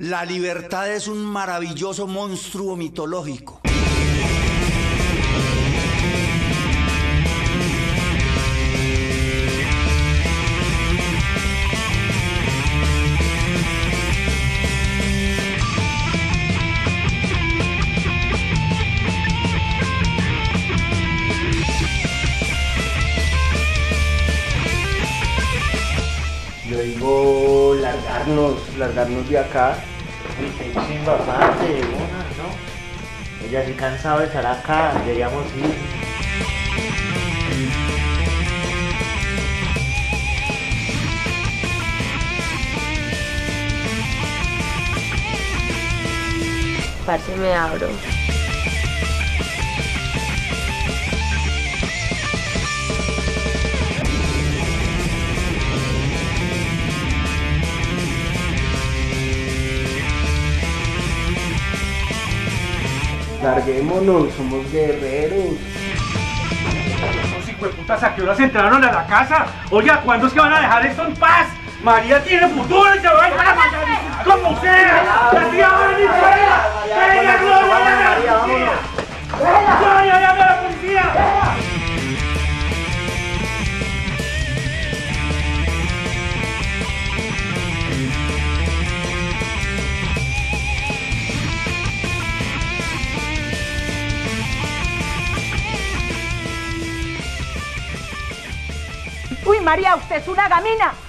La libertad es un maravilloso monstruo mitológico. Yo digo largarnos de acá. Uy, qué chimba, parte de una, ¿no? Ella sí cansaba de estar acá, deberíamos ir. Parce, me abro. Larguémonos, somos guerreros. Esos hijueputas, ¿a qué horas entraron a la casa? Oiga, ¿cuándo es que van a dejar esto en paz? María tiene futuro y se va a ir para matar como sea. ¡La tía va a venir fuera! ¡Venga, no, vaya a la policía! Uy, María, usted es una gamina.